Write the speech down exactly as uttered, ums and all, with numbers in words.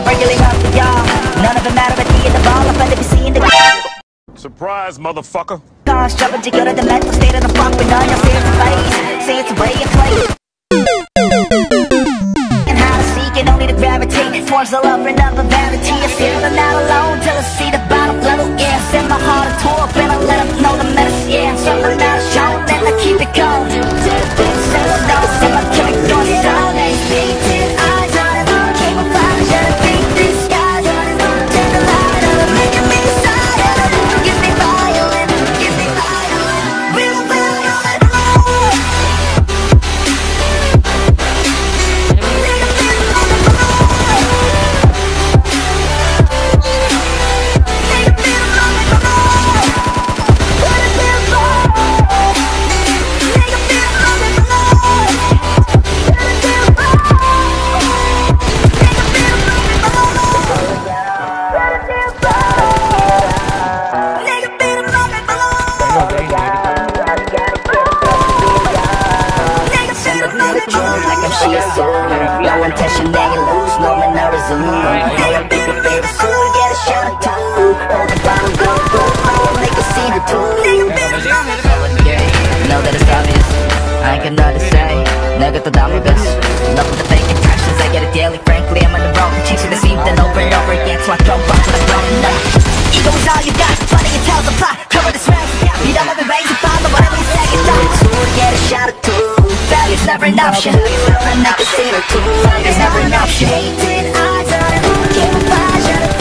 I'm regularly up for y'all. None of it matter but me and the ball. I'm gonna be seeing the surprise, motherfucker. Cars jumping together, the mental state of the fuck with none. Y'all see it's a face, see it's a way of play. And how to seek it, only to gravitate towards the love and other vanity. I'm still not alone till I see the bottom level. Yeah, send my heart a tour, and I let them know the mess. Yeah, so I'm not shocked, then I keep it going. So I know, so I keep it going. There's never enough shade. Hated, I don't care if I should.